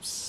Wisps.